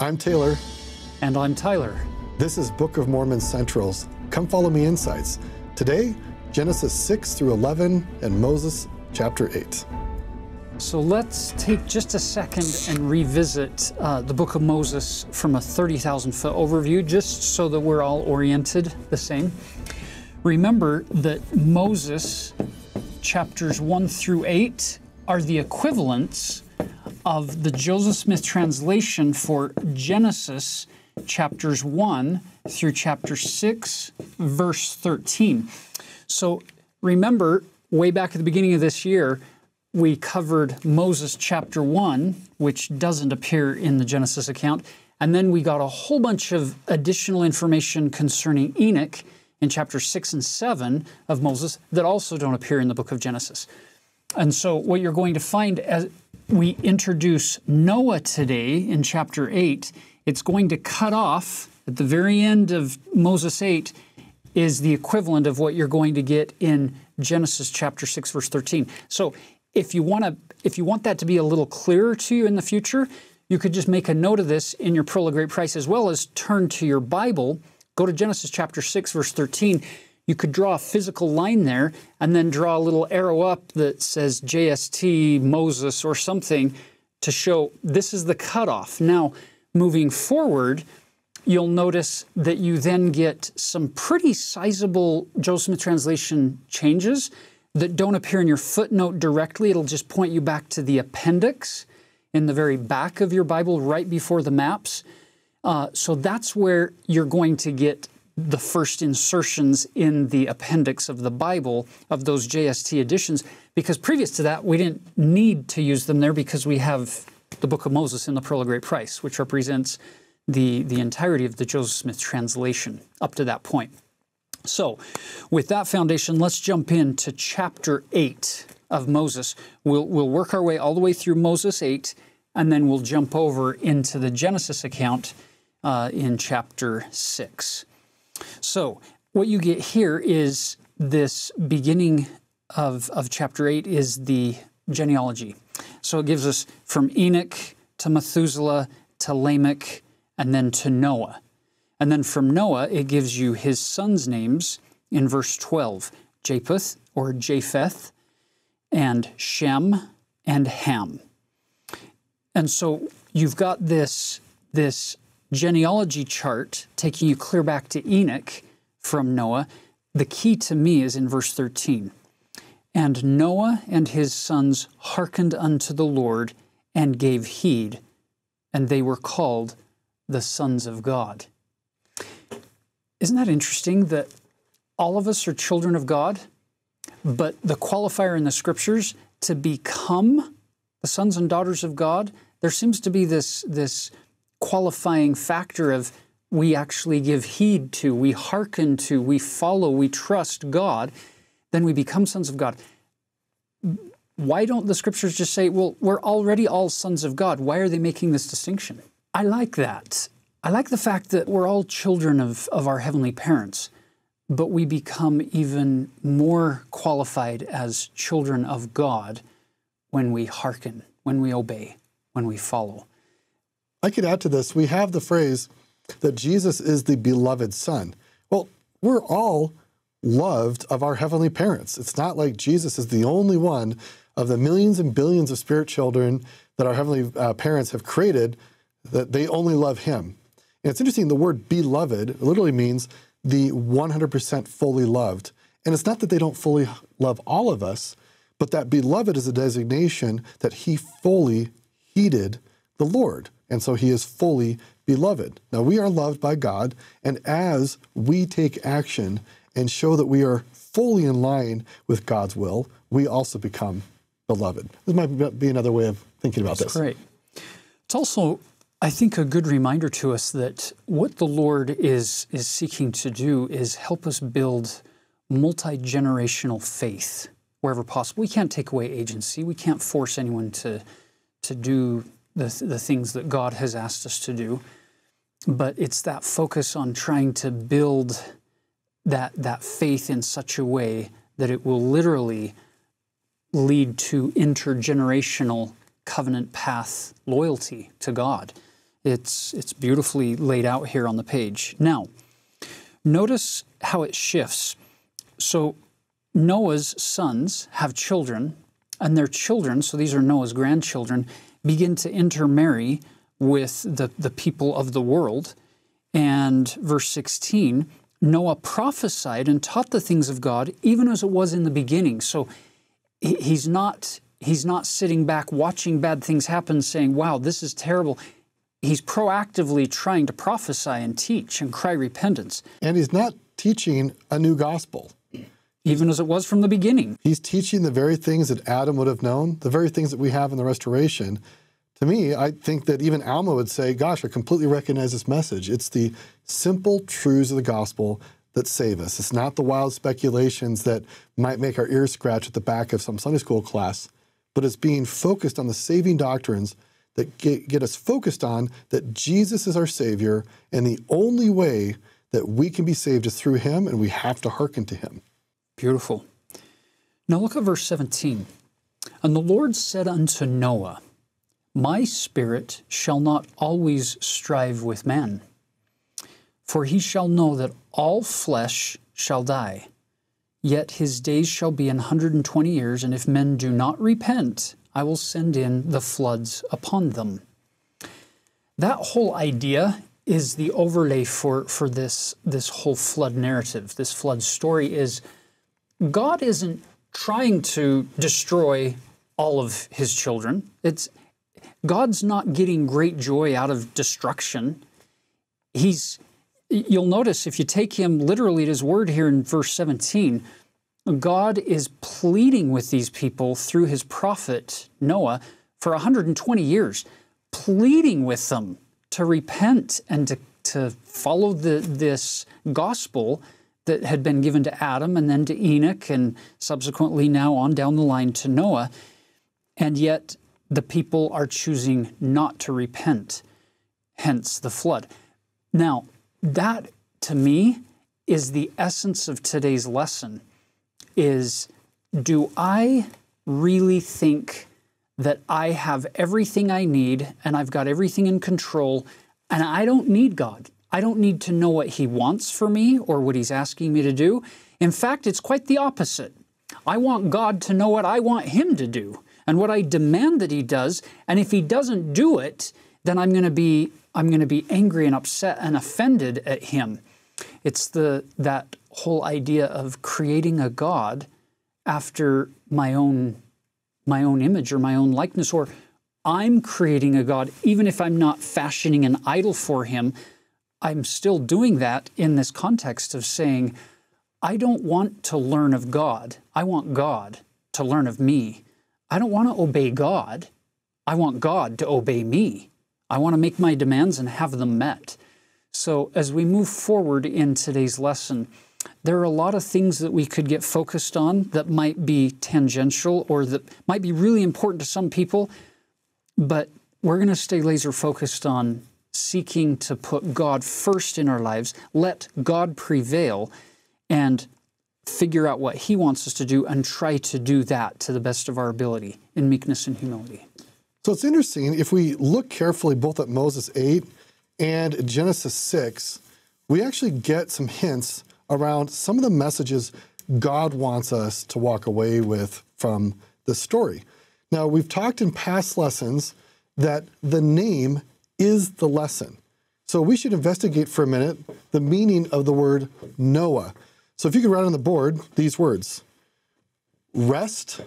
I'm Taylor. And I'm Tyler. This is Book of Mormon Central's Come Follow Me Insights. Today, Genesis 6 through 11 and Moses chapter 8. So let's take just a second and revisit the Book of Moses from a 30,000-foot overview, just so that we're all oriented the same. Remember that Moses chapters 1 through 8 are the equivalents of the Joseph Smith translation for Genesis chapters 1 through chapter 6, verse 13. So remember, way back at the beginning of this year, we covered Moses chapter 1, which doesn't appear in the Genesis account, and then we got a whole bunch of additional information concerning Enoch in chapters 6 and 7 of Moses that also don't appear in the book of Genesis. And so what you're going to find as we introduce Noah today in chapter 8, it's going to cut off at the very end of Moses 8 is the equivalent of what you're going to get in Genesis chapter 6, verse 13. So if you want that to be a little clearer to you in the future, you could just make a note of this in your Pearl of Great Price, as well as turn to your Bible, go to Genesis chapter 6, verse 13. You could draw a physical line there and then draw a little arrow up that says JST, Moses, or something to show this is the cutoff. Now, moving forward, you'll notice that you then get some pretty sizable Joseph Smith translation changes that don't appear in your footnote directly. It'll just point you back to the appendix in the very back of your Bible right before the maps. So that's where you're going to get the first insertions in the appendix of the Bible of those JST editions, because previous to that, we didn't need to use them there because we have the Book of Moses in the Pearl of Great Price, which represents the entirety of the Joseph Smith translation up to that point. So with that foundation, let's jump into chapter 8 of Moses. We'll work our way all the way through Moses 8, and then we'll jump over into the Genesis account in chapter 6. So what you get here is this beginning of chapter 8 is the genealogy. So it gives us from Enoch to Methuselah to Lamech and then to Noah. And then from Noah, it gives you his sons' names in verse 12, Japheth or Japheth and Shem and Ham. And so you've got this genealogy chart taking you clear back to Enoch from Noah. The key to me is in verse 13. And Noah and his sons hearkened unto the Lord and gave heed, and they were called the sons of God. Isn't that interesting that all of us are children of God, but the qualifier in the scriptures to become the sons and daughters of God, there seems to be this qualifying factor of we actually give heed to, we hearken to, we follow, we trust God, then we become sons of God. Why don't the scriptures just say, well, we're already all sons of God? Why are they making this distinction? I like that. I like the fact that we're all children of our heavenly parents, but we become even more qualified as children of God when we hearken, when we obey, when we follow. I could add to this, we have the phrase that Jesus is the beloved son. Well, we're all loved of our heavenly parents. It's not like Jesus is the only one of the millions and billions of spirit children that our heavenly parents have created that they only love him. And it's interesting, the word beloved literally means the 100% fully loved. And it's not that they don't fully love all of us, but that beloved is a designation that he fully heeded the Lord. And so he is fully beloved. Now, we are loved by God, and as we take action and show that we are fully in line with God's will, we also become beloved. This might be another way of thinking about this. That's great. It's also, I think, a good reminder to us that what the Lord is seeking to do is help us build multi-generational faith wherever possible. We can't take away agency. We can't force anyone to do the things that God has asked us to do. But it's that focus on trying to build that faith in such a way that it will literally lead to intergenerational covenant path loyalty to God. It's beautifully laid out here on the page. Now, notice how it shifts. So Noah's sons have children, and their children, so these are Noah's grandchildren, begin to intermarry with the people of the world. And verse 16, Noah prophesied and taught the things of God, even as it was in the beginning. So he's not sitting back watching bad things happen saying, wow, this is terrible. He's proactively trying to prophesy and teach and cry repentance. And he's not teaching a new gospel. Even as it was from the beginning. He's teaching the very things that Adam would have known, the very things that we have in the Restoration. To me, I think that even Alma would say, gosh, I completely recognize this message. It's the simple truths of the gospel that save us. It's not the wild speculations that might make our ears scratch at the back of some Sunday school class, but it's being focused on the saving doctrines that get us focused on that Jesus is our Savior, and the only way that we can be saved is through Him, and we have to hearken to Him. Beautiful. Now look at verse 17. And the Lord said unto Noah, My spirit shall not always strive with man, for he shall know that all flesh shall die. Yet his days shall be 120 years, and if men do not repent, I will send in the floods upon them. That whole idea is the overlay for this whole flood narrative. This flood story is God isn't trying to destroy all of His children. God's not getting great joy out of destruction. You'll notice if you take Him literally at His word here in verse 17, God is pleading with these people through His prophet Noah for 120 years, pleading with them to repent and to follow this gospel that had been given to Adam and then to Enoch and subsequently now on down the line to Noah. And yet the people are choosing not to repent, hence the flood. Now, that to me is the essence of today's lesson, is do I really think that I have everything I need and I've got everything in control and I don't need God? I don't need to know what He wants for me or what He's asking me to do. In fact, it's quite the opposite. I want God to know what I want Him to do and what I demand that He does, and if He doesn't do it, then I'm going to be angry and upset and offended at Him. It's that whole idea of creating a God after my own image or my own likeness, or I'm creating a God even if I'm not fashioning an idol for Him. I'm still doing that in this context of saying, I don't want to learn of God. I want God to learn of me. I don't want to obey God. I want God to obey me. I want to make my demands and have them met. So as we move forward in today's lesson, there are a lot of things that we could get focused on that might be tangential or that might be really important to some people, but we're going to stay laser focused on seeking to put God first in our lives, let God prevail, and figure out what He wants us to do and try to do that to the best of our ability in meekness and humility. So it's interesting, if we look carefully both at Moses 8 and Genesis 6, we actually get some hints around some of the messages God wants us to walk away with from this story. Now, we've talked in past lessons that the name is the lesson. So we should investigate for a minute the meaning of the word Noah. So if you could write on the board these words, rest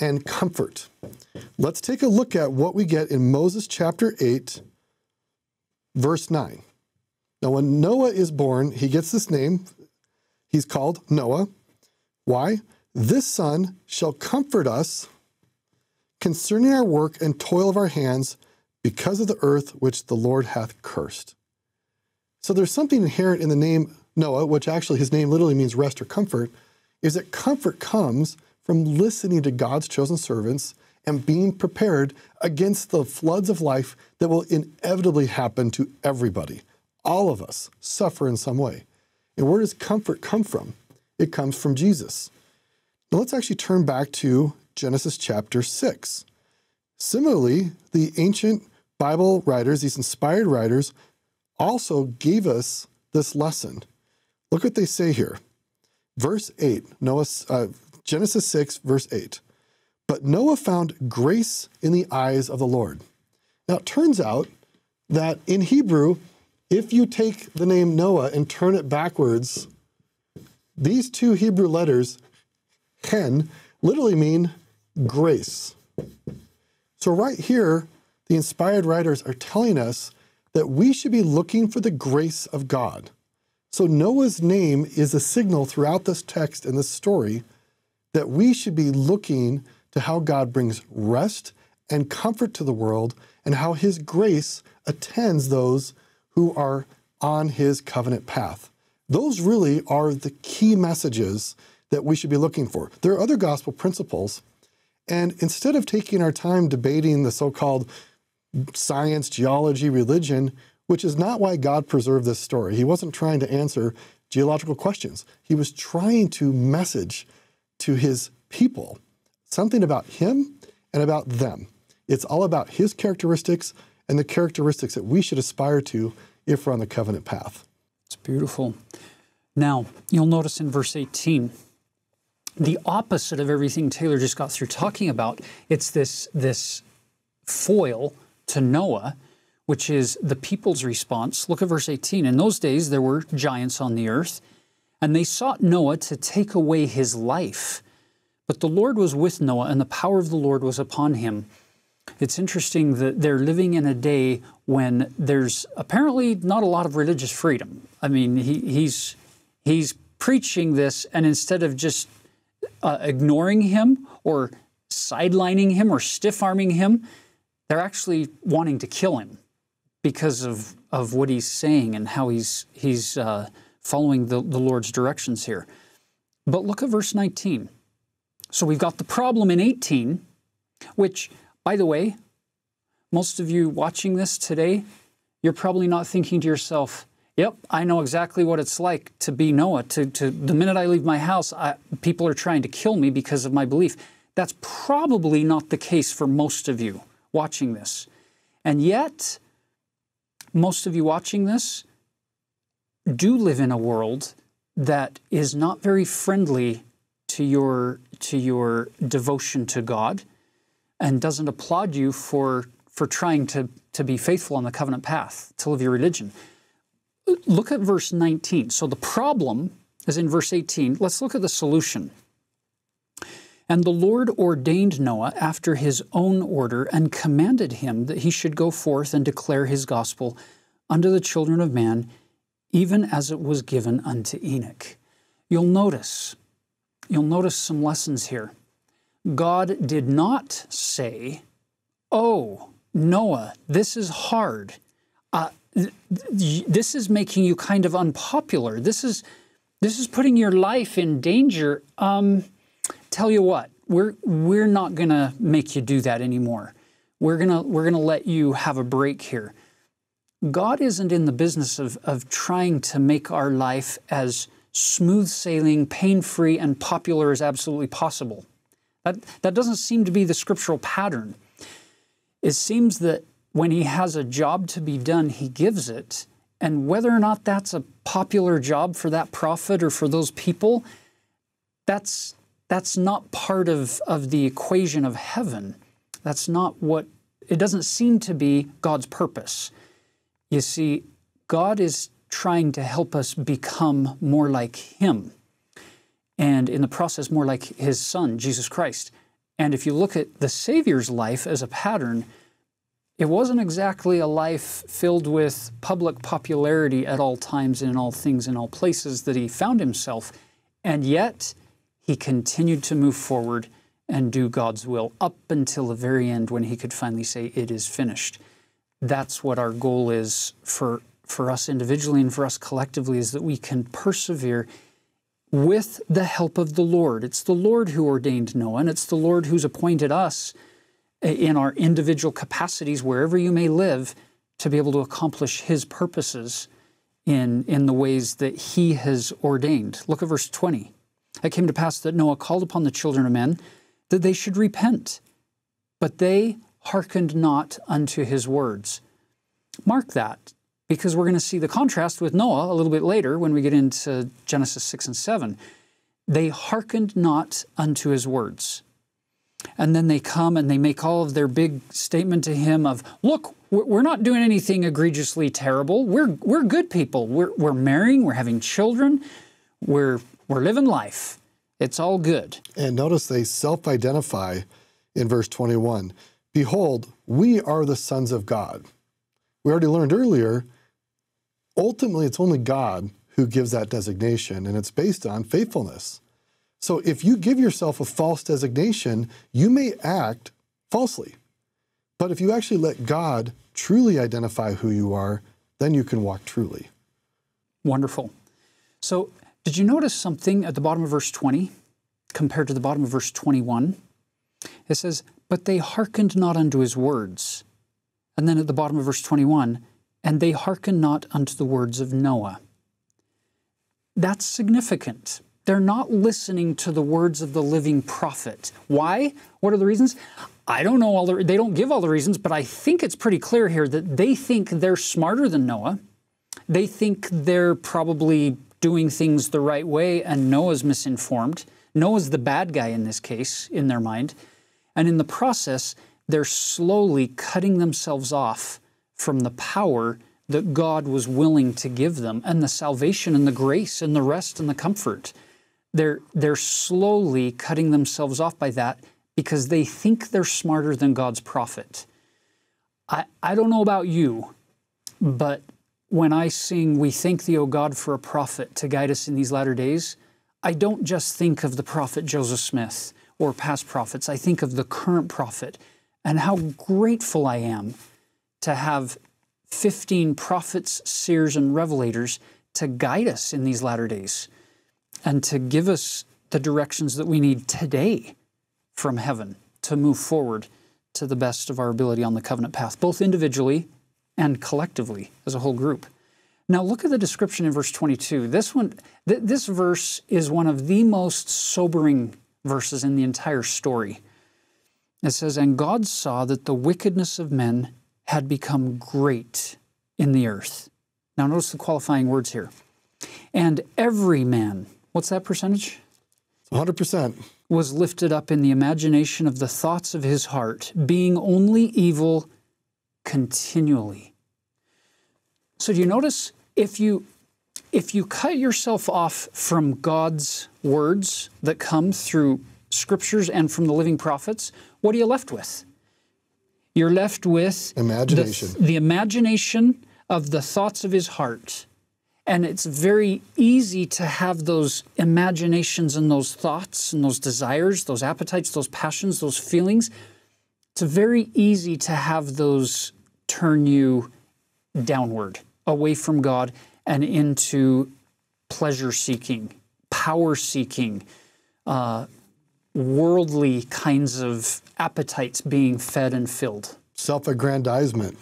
and comfort. Let's take a look at what we get in Moses chapter 8, verse 9. Now when Noah is born, he gets this name. He's called Noah. Why? This son shall comfort us concerning our work and toil of our hands, because of the earth which the Lord hath cursed. So there's something inherent in the name Noah, which actually his name literally means rest or comfort, is that comfort comes from listening to God's chosen servants and being prepared against the floods of life that will inevitably happen to everybody. All of us suffer in some way. And where does comfort come from? It comes from Jesus. Now let's actually turn back to Genesis chapter 6. Similarly, the ancient Bible writers, these inspired writers, also gave us this lesson. Look what they say here. Verse 8, Genesis 6, verse 8. But Noah found grace in the eyes of the Lord. Now, it turns out that in Hebrew, if you take the name Noah and turn it backwards, these two Hebrew letters, hen, literally mean grace. So right here, the inspired writers are telling us that we should be looking for the grace of God. So Noah's name is a signal throughout this text and this story that we should be looking to how God brings rest and comfort to the world and how his grace attends those who are on his covenant path. Those really are the key messages that we should be looking for. There are other gospel principles, and instead of taking our time debating the so-called science, geology, religion, which is not why God preserved this story. He wasn't trying to answer geological questions. He was trying to message to his people something about him and about them. It's all about his characteristics and the characteristics that we should aspire to if we're on the covenant path. It's beautiful. Now, you'll notice in verse 18, the opposite of everything Taylor just got through talking about, it's this foil to Noah, which is the people's response. Look at verse 18. In those days there were giants on the earth, and they sought Noah to take away his life. But the Lord was with Noah, and the power of the Lord was upon him. It's interesting that they're living in a day when there's apparently not a lot of religious freedom. I mean, he's preaching this, and instead of just ignoring him or sidelining him or stiff-arming him, they're actually wanting to kill him because of what he's saying and how he's following the Lord's directions here. But look at verse 19. So we've got the problem in 18, which, by the way, most of you watching this today, you're probably not thinking to yourself, yep, I know exactly what it's like to be Noah. To the minute I leave my house, people are trying to kill me because of my belief. That's probably not the case for most of you watching this. And yet, most of you watching this do live in a world that is not very friendly to your devotion to God and doesn't applaud you for trying to be faithful on the covenant path, to live your religion. Look at verse 19. So the problem is in verse 18. Let's look at the solution. And the Lord ordained Noah after his own order and commanded him that he should go forth and declare his gospel unto the children of man, even as it was given unto Enoch. You'll notice some lessons here. God did not say, oh, Noah, this is hard. This is making you kind of unpopular. This is putting your life in danger. Tell you what, we're not going to make you do that anymore. We're going to let you have a break here. God isn't in the business of trying to make our life as smooth sailing, pain-free, and popular as absolutely possible. That doesn't seem to be the scriptural pattern. It seems that when he has a job to be done, he gives it, and whether or not that's a popular job for that prophet or for those people, that's not part of the equation of heaven. That's not what, it doesn't seem to be God's purpose. You see, God is trying to help us become more like him, and in the process more like his son, Jesus Christ. And if you look at the Savior's life as a pattern, it wasn't exactly a life filled with public popularity at all times, in all things, in all places that he found himself, and yet he continued to move forward and do God's will up until the very end when he could finally say, it is finished. That's what our goal is for us individually and for us collectively, is that we can persevere with the help of the Lord. It's the Lord who ordained Noah, and it's the Lord who's appointed us in our individual capacities, wherever you may live, to be able to accomplish his purposes in the ways that he has ordained. Look at verse 20. It came to pass that Noah called upon the children of men that they should repent. But they hearkened not unto his words. Mark that, because we're going to see the contrast with Noah a little bit later when we get into Genesis 6 and 7. They hearkened not unto his words. And then they come and they make all of their big statement to him of, look, we're not doing anything egregiously terrible. We're good people. We're marrying. We're having children. We're living life. It's all good. And notice they self-identify in verse 21. Behold, we are the sons of God. We already learned earlier, ultimately it's only God who gives that designation, and it's based on faithfulness. So if you give yourself a false designation, you may act falsely. But if you actually let God truly identify who you are, then you can walk truly. Wonderful. So did you notice something at the bottom of verse 20 compared to the bottom of verse 21? It says, but they hearkened not unto his words. And then at the bottom of verse 21, and they hearkened not unto the words of Noah. That's significant. They're not listening to the words of the living prophet. Why? What are the reasons? I don't know. They don't give all the reasons, but I think it's pretty clear here that they think they're smarter than Noah. They think they're probably doing things the right way, and Noah's misinformed. Noah's the bad guy in this case, in their mind. And in the process, they're slowly cutting themselves off from the power that God was willing to give them, and the salvation and the grace and the rest and the comfort. They're slowly cutting themselves off by that because they think they're smarter than God's prophet. I don't know about you, but when I sing, "We thank thee, O God, for a prophet to guide us in these latter days," I don't just think of the prophet Joseph Smith or past prophets. I think of the current prophet and how grateful I am to have 15 prophets, seers, and revelators to guide us in these latter days, and to give us the directions that we need today from heaven to move forward to the best of our ability on the covenant path, both individually and collectively as a whole group. Now look at the description in verse 22. This verse is one of the most sobering verses in the entire story. It says, and God saw that the wickedness of men had become great in the earth. Now notice the qualifying words here. And every man, what's that percentage? 100%. Was lifted up in the imagination of the thoughts of his heart, being only evil continually. So do you notice, if you cut yourself off from God's words that come through scriptures and from the living prophets, what are you left with? You're left with imagination. The imagination of the thoughts of his heart. And it's very easy to have those imaginations and those thoughts and those desires, those appetites, those passions, those feelings. It's very easy to have those turn you downward, away from God and into pleasure-seeking, power-seeking, worldly kinds of appetites being fed and filled. Self-aggrandizement,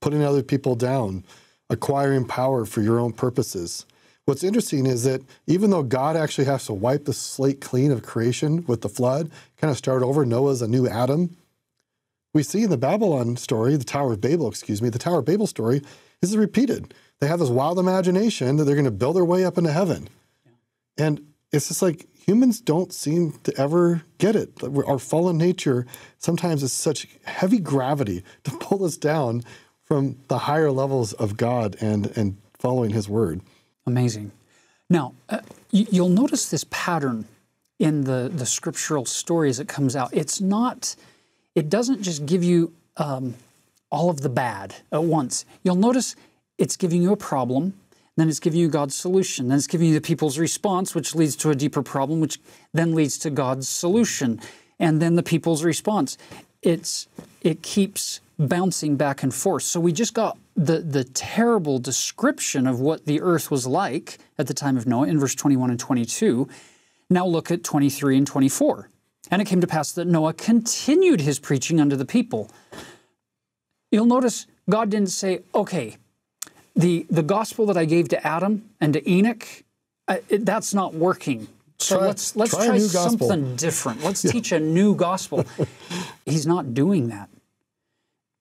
putting other people down, acquiring power for your own purposes. What's interesting is that even though God actually has to wipe the slate clean of creation with the flood, kind of start over, Noah's a new Adam, we see in the Babylon story, the Tower of Babel story, this is repeated. They have this wild imagination that they're going to build their way up into heaven. Yeah. And it's just like humans don't seem to ever get it. Our fallen nature sometimes is such heavy gravity to pull us down from the higher levels of God and following his word. Amazing. Now, you'll notice this pattern in the scriptural story as it comes out. It doesn't just give you all of the bad at once. You'll notice it's giving you a problem, then it's giving you God's solution, then it's giving you the people's response, which leads to a deeper problem, which then leads to God's solution, and then the people's response. It keeps bouncing back and forth. So we just got the terrible description of what the earth was like at the time of Noah in verse 21 and 22. Now look at 23 and 24. And it came to pass that Noah continued his preaching unto the people. You'll notice God didn't say, okay, the gospel that I gave to Adam and to Enoch, that's not working. So let's try something different. Let's teach a new gospel. He's not doing that.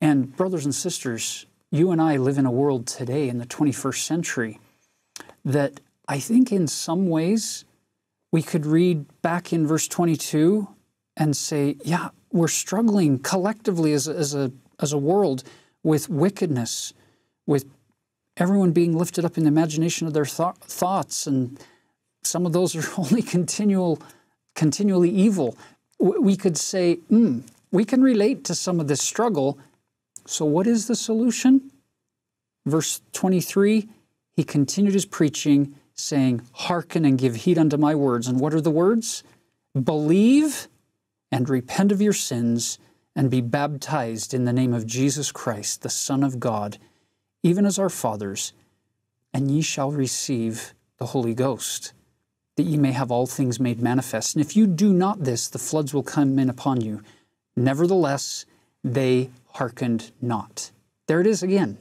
And brothers and sisters, you and I live in a world today in the 21st century that I think in some ways we could read back in verse 22 and say, yeah, we're struggling collectively as a world with wickedness, with everyone being lifted up in the imagination of their thoughts, and some of those are only continually evil. We could say, we can relate to some of this struggle. So what is the solution? Verse 23, he continued his preaching, saying, hearken and give heed unto my words. And what are the words? Believe and repent of your sins and be baptized in the name of Jesus Christ, the Son of God, even as our fathers, and ye shall receive the Holy Ghost, that ye may have all things made manifest. And if you do not this, the floods will come in upon you. Nevertheless, they hearkened not. There it is again.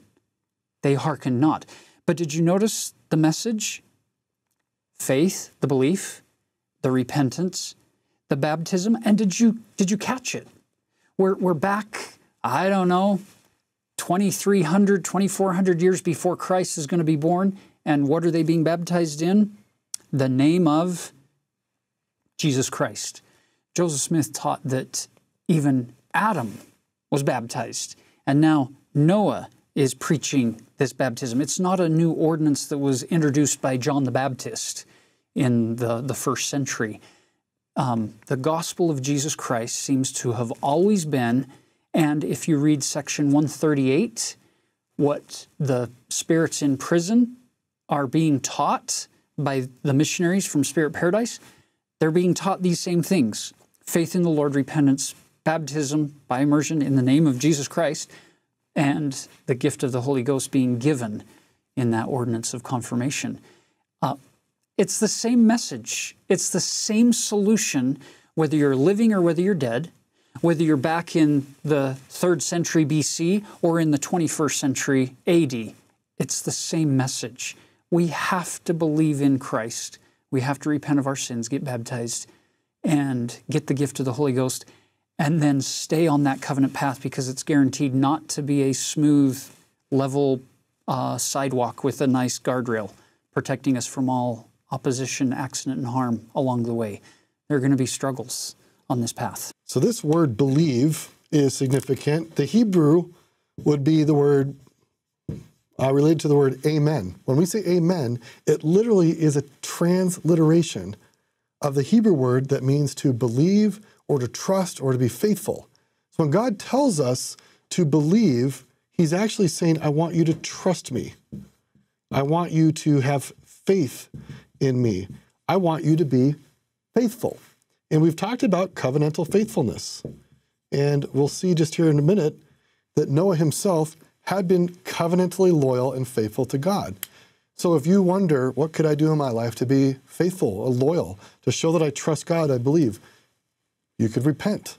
They hearkened not. But did you notice the message? Faith, the belief, the repentance, the baptism. And did you catch it? We're back, I don't know, 2,300, 2,400 years before Christ is going to be born. And what are they being baptized in? The name of Jesus Christ. Joseph Smith taught that even Adam was baptized. And now Noah is preaching this baptism. It's not a new ordinance that was introduced by John the Baptist in the first century. The gospel of Jesus Christ seems to have always been, and if you read section 138, what the spirits in prison are being taught by the missionaries from Spirit Paradise, they're being taught these same things. Faith in the Lord, repentance, baptism by immersion in the name of Jesus Christ, and the gift of the Holy Ghost being given in that ordinance of confirmation. It's the same message. It's the same solution, whether you're living or whether you're dead, whether you're back in the 3rd century BC or in the 21st century AD. It's the same message. We have to believe in Christ. We have to repent of our sins, get baptized, and get the gift of the Holy Ghost, and then stay on that covenant path, because it's guaranteed not to be a smooth, level sidewalk with a nice guardrail protecting us from all opposition, accident, and harm along the way. There are going to be struggles on this path. So this word believe is significant. The Hebrew would be the word related to the word amen. When we say amen, it literally is a transliteration of the Hebrew word that means to believe or to trust or to be faithful. So when God tells us to believe, he's actually saying, I want you to trust me. I want you to have faith in me. I want you to be faithful. And we've talked about covenantal faithfulness. And we'll see just here in a minute that Noah himself had been covenantally loyal and faithful to God. So if you wonder, what could I do in my life to be faithful or loyal, to show that I trust God, I believe, you could repent,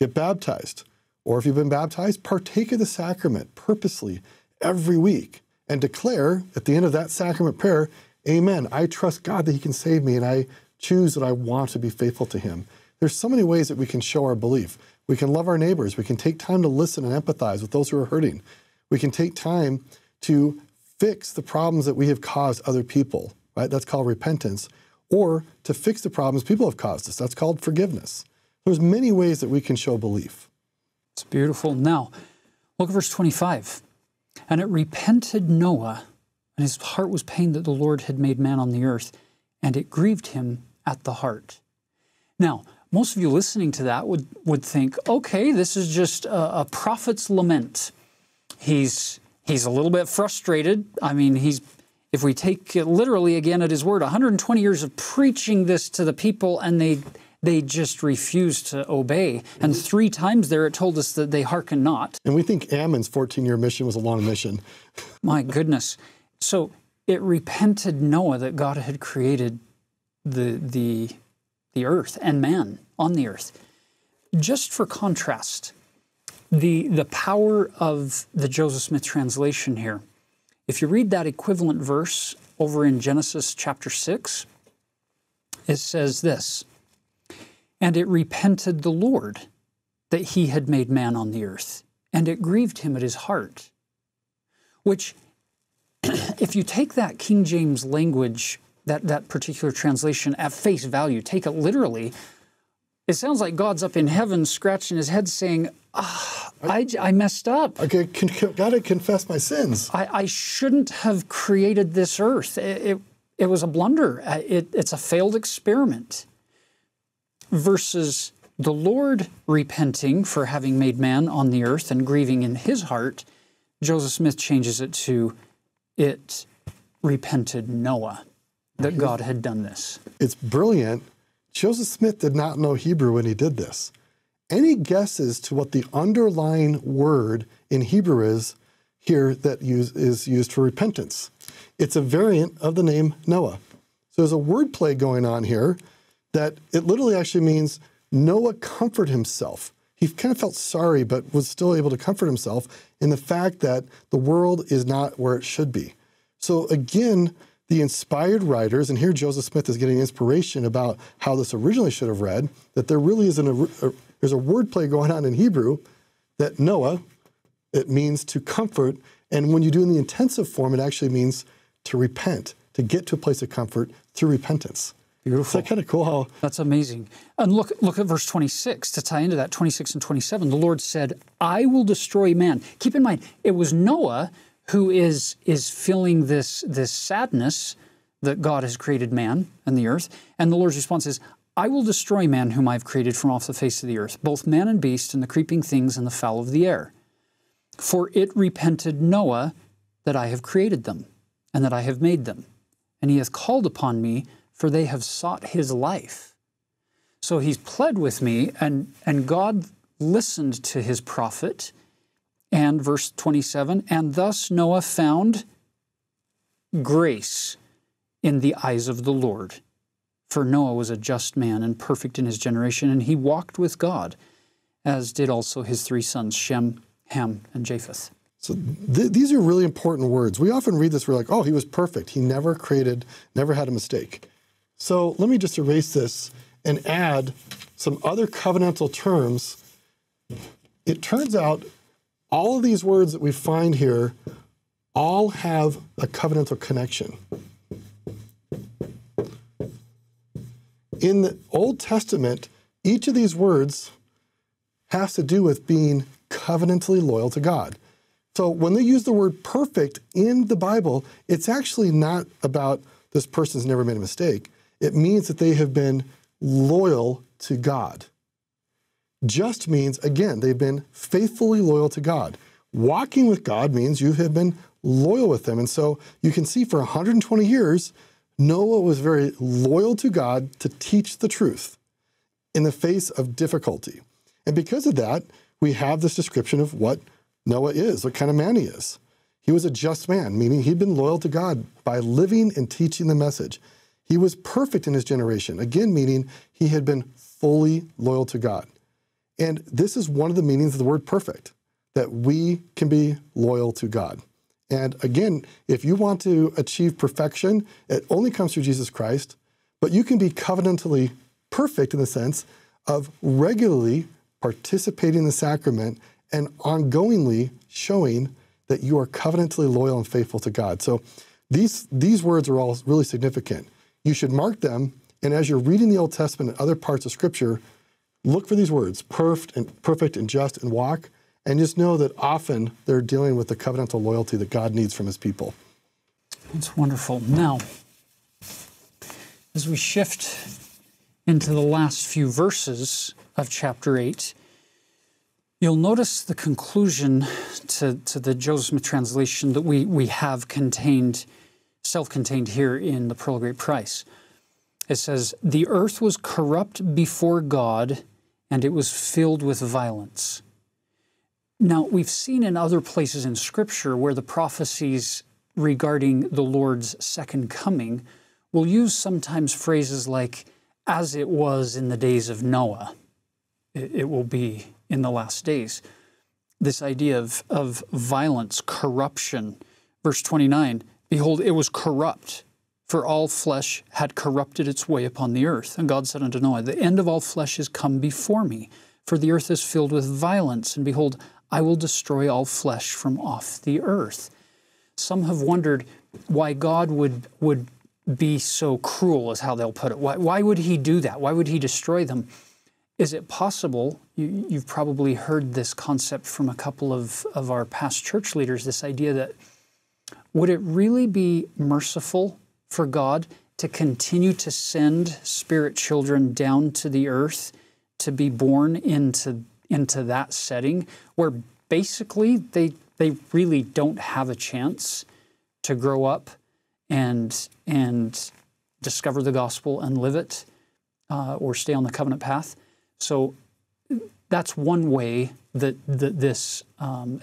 get baptized, or if you've been baptized, partake of the sacrament purposely every week and declare at the end of that sacrament prayer, amen, I trust God that he can save me and I choose that I want to be faithful to him. There's so many ways that we can show our belief. We can love our neighbors. We can take time to listen and empathize with those who are hurting. We can take time to fix the problems that we have caused other people, right? That's called repentance. Or to fix the problems people have caused us. That's called forgiveness. There's many ways that we can show belief. It's beautiful. Now, look at verse 25. And it repented Noah, and his heart was pained that the Lord had made man on the earth, and it grieved him at the heart. Now, most of you listening to that would think, okay, this is just a prophet's lament. He's a little bit frustrated. I mean, if we take it literally again at his word, 120 years of preaching this to the people, and they just refused to obey. And 3 times there it told us that they hearken not. And we think Ammon's 14-year mission was a long mission. My goodness. So it repented Noah that God had created the earth and man on the earth. Just for contrast, the power of the Joseph Smith translation here, if you read that equivalent verse over in Genesis chapter 6, it says this, and it repented the Lord that he had made man on the earth, and it grieved him at his heart. Which, if you take that King James language, that particular translation at face value, take it literally, it sounds like God's up in heaven scratching his head saying, I messed up. I got to confess my sins. I shouldn't have created this earth. It was a blunder. It's a failed experiment. Versus the Lord repenting for having made man on the earth and grieving in his heart, Joseph Smith changes it to, it repented Noah that God had done this. It's brilliant. Joseph Smith did not know Hebrew when he did this. Any guesses to what the underlying word in Hebrew is here that is used for repentance? It's a variant of the name Noah. So there's a word play going on here that it literally actually means Noah comforted himself. He kind of felt sorry, but was still able to comfort himself in the fact that the world is not where it should be. So again, the inspired writers, and here Joseph Smith is getting inspiration about how this originally should have read, that there really is there's a wordplay going on in Hebrew that Noah, it means to comfort, and when you do it in the intensive form, it actually means to repent, to get to a place of comfort through repentance. Beautiful. Isn't that kind of cool? How that's amazing. And look at verse 26 to tie into that, 26 and 27. The Lord said, I will destroy man. Keep in mind, it was Noah who is feeling this sadness that God has created man and the earth. And the Lord's response is, I will destroy man whom I have created from off the face of the earth, both man and beast and the creeping things and the fowl of the air. For it repented Noah that I have created them and that I have made them. And he hath called upon me, for they have sought his life. So he's pled with me, and God listened to his prophet. And verse 27, and thus Noah found grace in the eyes of the Lord. For Noah was a just man and perfect in his generation, and he walked with God, as did also his three sons, Shem, Ham, and Japheth. So these are really important words. We often read this, we're like, oh, he was perfect. He never created, never had a mistake. So let me just erase this and add some other covenantal terms. It turns out all of these words that we find here all have a covenantal connection. In the Old Testament, each of these words has to do with being covenantally loyal to God. So when they use the word perfect in the Bible, it's actually not about this person's never made a mistake. It means that they have been loyal to God. Just means, again, they've been faithfully loyal to God. Walking with God means you have been loyal with him. And so you can see for 120 years, Noah was very loyal to God to teach the truth in the face of difficulty. And because of that, we have this description of what Noah is, what kind of man he is. He was a just man, meaning he'd been loyal to God by living and teaching the message. He was perfect in his generation, again, meaning he had been fully loyal to God. And this is one of the meanings of the word perfect, that we can be loyal to God. And again, if you want to achieve perfection, it only comes through Jesus Christ, but you can be covenantally perfect in the sense of regularly participating in the sacrament and ongoingly showing that you are covenantally loyal and faithful to God. So these words are all really significant. You should mark them, and as you're reading the Old Testament and other parts of Scripture, look for these words, perfect and just and walk, and just know that often they're dealing with the covenantal loyalty that God needs from his people. That's wonderful. Now, as we shift into the last few verses of chapter 8, you'll notice the conclusion to the Joseph Smith translation that we have contained, self-contained here in the Pearl of Great Price. It says, the earth was corrupt before God, and it was filled with violence. Now, we've seen in other places in Scripture where the prophecies regarding the Lord's second coming will use sometimes phrases like, as it was in the days of Noah, it will be in the last days. This idea of violence, corruption. Verse 29, behold, it was corrupt, for all flesh had corrupted its way upon the earth. And God said unto Noah, the end of all flesh is come before me, for the earth is filled with violence, and behold, I will destroy all flesh from off the earth. Some have wondered why God would be so cruel, is how they'll put it. Why would he do that? Why would he destroy them? Is it possible, you've probably heard this concept from a couple of our past church leaders, this idea that would it really be merciful for God to continue to send spirit children down to the earth to be born into that setting where basically they really don't have a chance to grow up and discover the gospel and live it or stay on the covenant path? So that's one way that, this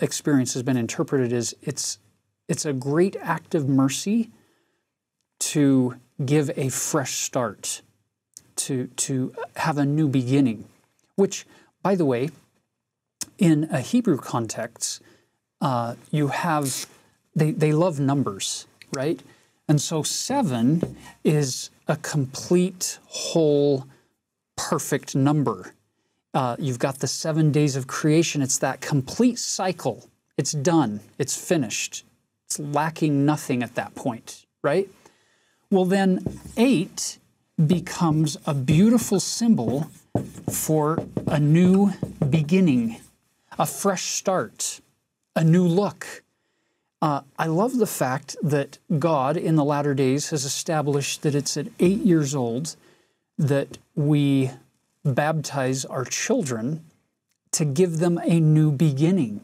experience has been interpreted, is it's a great act of mercy to give a fresh start, to have a new beginning, which, by the way, in a Hebrew context, you have, they love numbers, right? And so 7 is a complete, whole, perfect number. You've got the 7 days of creation. It's that complete cycle. It's done. It's finished. It's lacking nothing at that point, right? Well, then 8 becomes a beautiful symbol for a new beginning, a fresh start, a new look. I love the fact that God in the latter days has established that it's at 8 years old that we baptize our children to give them a new beginning.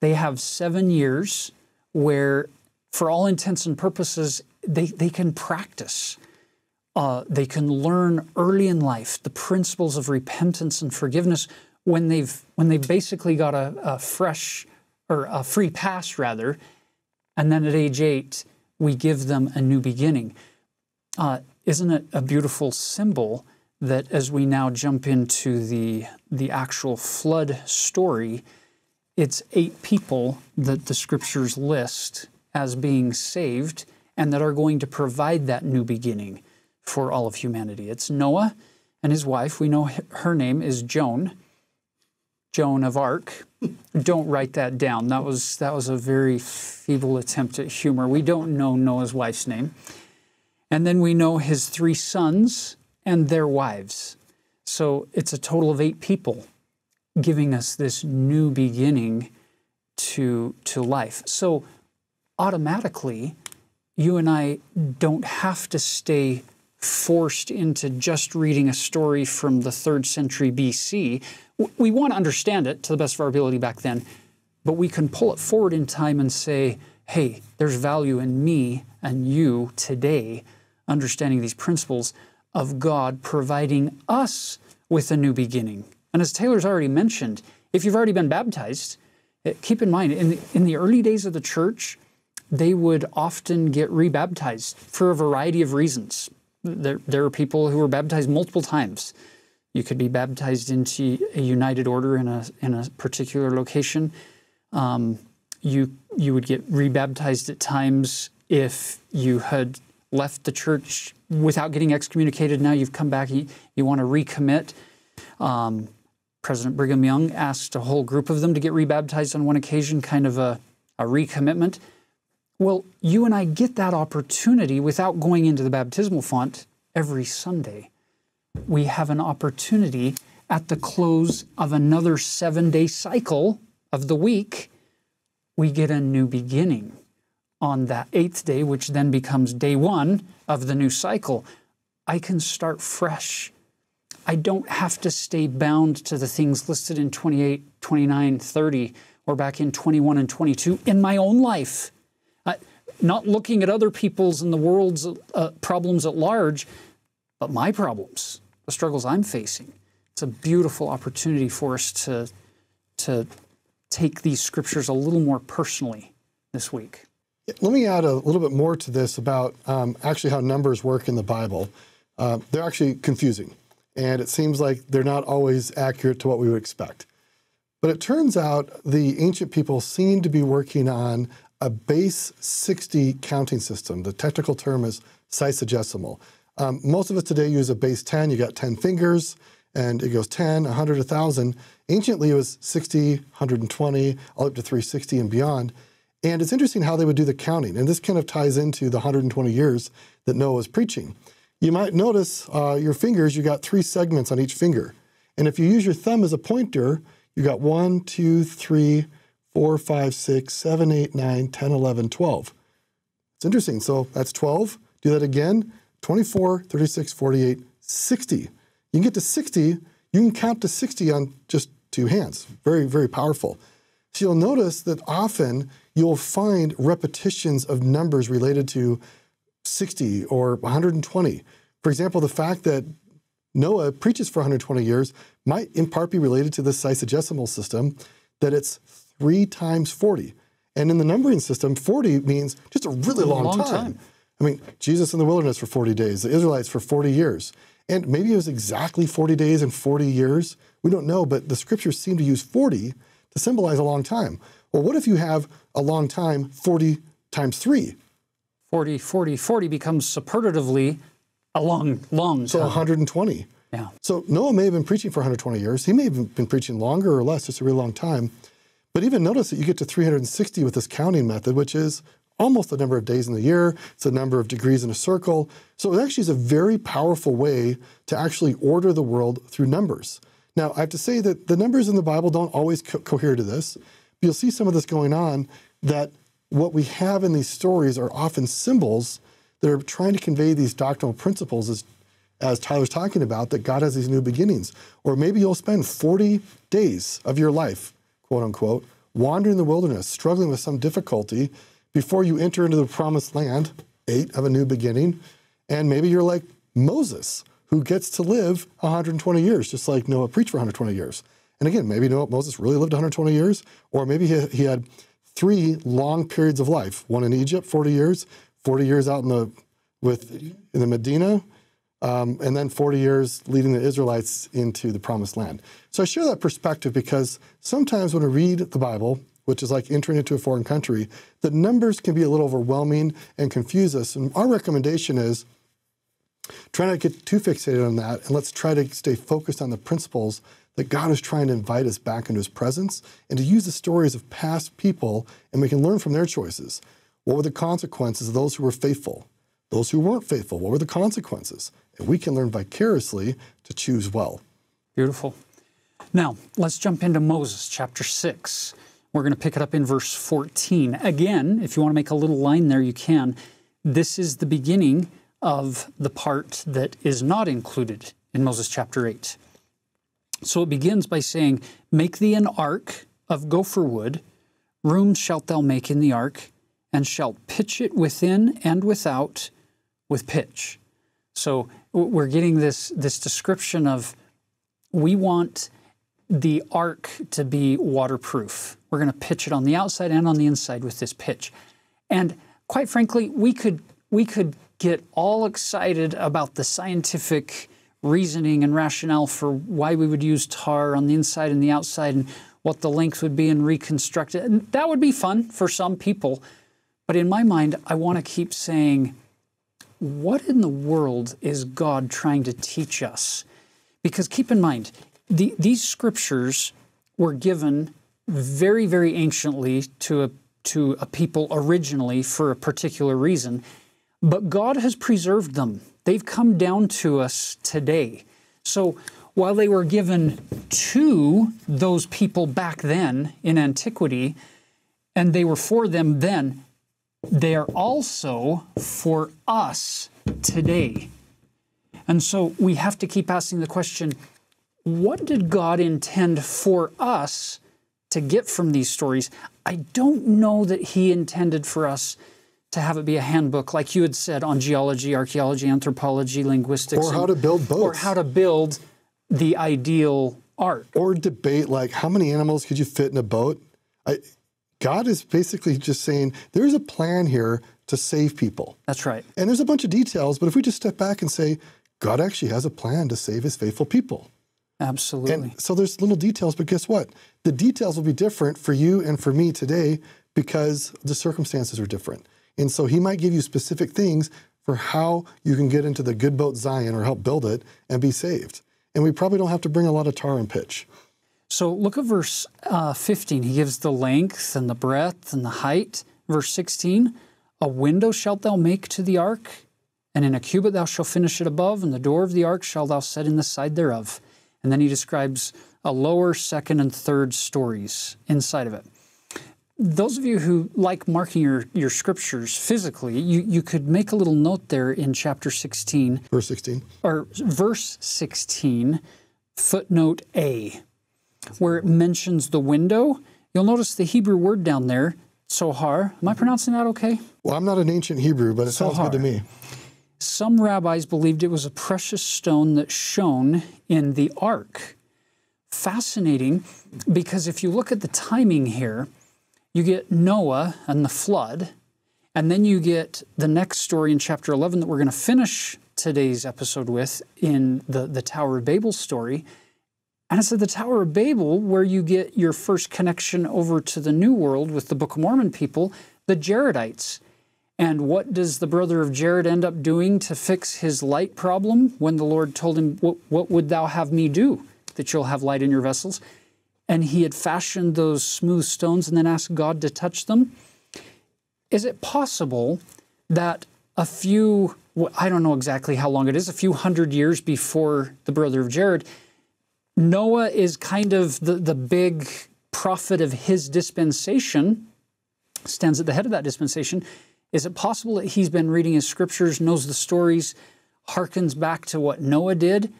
They have 7 years where, for all intents and purposes, they can practice. They can learn early in life the principles of repentance and forgiveness when they've basically got a free pass, rather. And then at age 8, we give them a new beginning. Isn't it a beautiful symbol that as we now jump into the actual flood story, it's 8 people that the scriptures list as being saved and that are going to provide that new beginning for all of humanity. It's Noah and his wife. We know her name is Joan. Joan of Arc. Don't write that down. That was a very feeble attempt at humor. We don't know Noah's wife's name. And then we know his 3 sons and their wives. So it's a total of 8 people giving us this new beginning to life. So automatically, you and I don't have to stay forced into just reading a story from the 3rd century BC. We want to understand it to the best of our ability back then, but we can pull it forward in time and say, hey, there's value in me and you today understanding these principles of God providing us with a new beginning. And as Taylor's already mentioned, if you've already been baptized, keep in mind, in the early days of the church, they would often get rebaptized for a variety of reasons. There are people who were baptized multiple times. You could be baptized into a united order in a particular location. You would get rebaptized at times if you had left the church without getting excommunicated. Now you've come back, you want to recommit. President Brigham Young asked a whole group of them to get rebaptized on one occasion, kind of a recommitment. Well, you and I get that opportunity without going into the baptismal font every Sunday. We have an opportunity at the close of another 7-day cycle of the week. We get a new beginning on that 8th day, which then becomes day 1 of the new cycle. I can start fresh. I don't have to stay bound to the things listed in 28, 29, 30, or back in 21 and 22 in my own life. Not looking at other people's and the world's problems at large, but my problems, the struggles I'm facing. It's a beautiful opportunity for us to take these scriptures a little more personally this week. Let me add a little bit more to this about actually how numbers work in the Bible. They're actually confusing, and it seems like they're not always accurate to what we would expect. But it turns out the ancient people seem to be working on a base 60 counting system. The technical term is sysigesimal. Most of us today use a base 10. You got 10 fingers, and it goes 10, 100, 1,000. Anciently, it was 60, 120, all up to 360 and beyond. And it's interesting how they would do the counting. And this kind of ties into the 120 years that Noah was preaching. You might notice your fingers, you got three segments on each finger. And if you use your thumb as a pointer, you got 1, 2, 3, 4, 5, 6, 7, 8, 9, 10, 11, 12. It's interesting. So that's 12. Do that again. 24, 36, 48, 60. You can get to 60. You can count to 60 on just two hands. Very, very powerful. So you'll notice that often you'll find repetitions of numbers related to 60 or 120. For example, the fact that Noah preaches for 120 years might in part be related to the sysigesimal system, that it's 3 times 40. And in the numbering system, 40 means just a really long time. I mean, Jesus in the wilderness for 40 days, the Israelites for 40 years. And maybe it was exactly 40 days and 40 years. We don't know, but the scriptures seem to use 40 to symbolize a long time. Well, what if you have a long time 40 times 3? 40, 40, 40 becomes superlatively a long time. So 120. Yeah. So Noah may have been preaching for 120 years. He may have been preaching longer or less, just a really long time. But even notice that you get to 360 with this counting method, which is almost the number of days in the year. It's the number of degrees in a circle. So it actually is a very powerful way to actually order the world through numbers. Now, I have to say that the numbers in the Bible don't always cohere to this. You'll see some of this going on, that what we have in these stories are often symbols that are trying to convey these doctrinal principles, as Tyler's talking about, that God has these new beginnings. Or maybe you'll spend 40 days of your life, quote unquote, wandering the wilderness, struggling with some difficulty before you enter into the promised land, 8 of a new beginning. And maybe you're like Moses, who gets to live 120 years, just like Noah preached for 120 years. And again, maybe Moses really lived 120 years, or maybe he had 3 long periods of life, one in Egypt, 40 years, 40 years out in the Medina, and then 40 years leading the Israelites into the promised land. So I share that perspective because sometimes when we read the Bible, which is like entering into a foreign country, the numbers can be a little overwhelming and confuse us. And our recommendation is try not to get too fixated on that, and let's try to stay focused on the principles that God is trying to invite us back into his presence and to use the stories of past people, and we can learn from their choices. What were the consequences of those who were faithful? Those who weren't faithful, what were the consequences? And we can learn vicariously to choose well. Beautiful. Now, let's jump into Moses, chapter 6. We're going to pick it up in verse 14. Again, if you want to make a little line there, you can. This is the beginning of the part that is not included in Moses chapter 8. So it begins by saying, "Make thee an ark of gopher wood. Room shalt thou make in the ark, and shalt pitch it within and without with pitch." So we're getting this description of, we want the ark to be waterproof. We're going to pitch it on the outside and on the inside with this pitch. And quite frankly, we could get all excited about the scientific reasoning and rationale for why we would use tar on the inside and the outside and what the length would be and reconstruct it. And that would be fun for some people. But in my mind, I want to keep saying, what in the world is God trying to teach us? Because keep in mind, these scriptures were given very, very anciently to a people originally for a particular reason. But God has preserved them. They've come down to us today. So while they were given to those people back then in antiquity, and they were for them then, they are also for us today. And so we have to keep asking the question, what did God intend for us to get from these stories? I don't know that he intended for us to have it be a handbook, like you had said, on geology, archaeology, anthropology, linguistics. Or how to build boats. Or how to build the ideal ark. Or debate, like, how many animals could you fit in a boat? God is basically just saying, there's a plan here to save people. That's right. And there's a bunch of details, but if we just step back and say, God actually has a plan to save his faithful people. Absolutely. And so there's little details, but guess what? The details will be different for you and for me today because the circumstances are different. And so he might give you specific things for how you can get into the good boat Zion or help build it and be saved. and we probably don't have to bring a lot of tar and pitch. So look at verse 15. He gives the length and the breadth and the height. Verse 16, a window shalt thou make to the ark, and in a cubit thou shalt finish it above, and the door of the ark shalt thou set in the side thereof. And then he describes a lower, second, and third stories inside of it. Those of you who like marking your scriptures physically, you could make a little note there in chapter 16. Verse 16. Or verse 16, footnote A, where it mentions the window. You'll notice the Hebrew word down there, sohar. Am I pronouncing that okay? Well, I'm not an ancient Hebrew, but it sohar. Sounds good to me. Some rabbis believed it was a precious stone that shone in the ark. Fascinating, because if you look at the timing here, you get Noah and the flood, and then you get the next story in chapter 11 that we're going to finish today's episode with in the Tower of Babel story. And it's at the Tower of Babel where you get your first connection over to the New World with the Book of Mormon people, the Jaredites. And what does the brother of Jared end up doing to fix his light problem when the Lord told him, what would thou have me do that you'll have light in your vessels? And he had fashioned those smooth stones and then asked God to touch them. Is it possible that a few, I don't know exactly how long it is, a few hundred years before the brother of Jared, Noah is kind of the big prophet of his dispensation, stands at the head of that dispensation. Is it possible that he's been reading his scriptures, knows the stories, harkens back to what Noah did?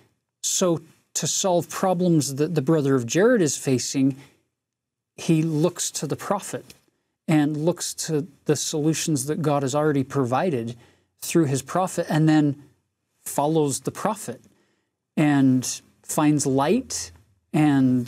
So to solve problems that the brother of Jared is facing, he looks to the prophet and looks to the solutions that God has already provided through his prophet, and then follows the prophet and finds light and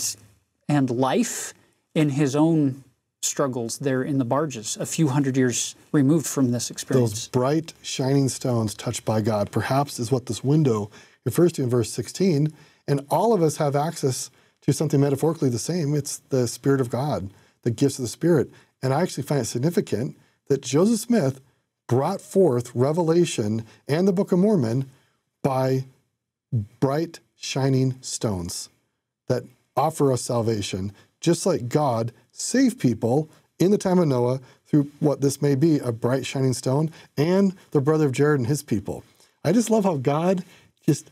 life in his own struggles there in the barges, a few hundred years removed from this experience. Those bright, shining stones touched by God, perhaps, is what this window refers to in verse 16. And all of us have access to something metaphorically the same. It's the Spirit of God, the gifts of the Spirit. And I actually find it significant that Joseph Smith brought forth Revelation and the Book of Mormon by bright, shining stones that offer us salvation, just like God saved people in the time of Noah through what this may be, a bright, shining stone, and the brother of Jared and his people. I just love how God just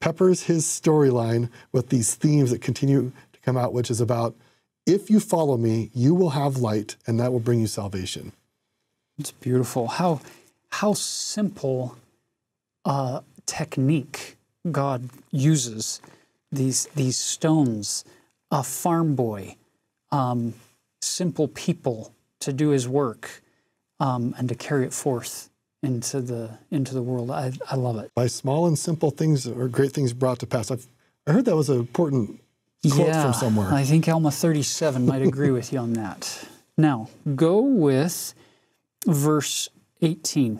peppers his storyline with these themes that continue to come out, which is about, if you follow me, you will have light, and that will bring you salvation. It's beautiful. How simple technique God uses. These stones, a farm boy, simple people to do his work and to carry it forth into the world. I love it. By small and simple things or great things brought to pass. I heard that was an important quote from somewhere. I think Alma 37 might agree with you on that. Now, go with verse 18.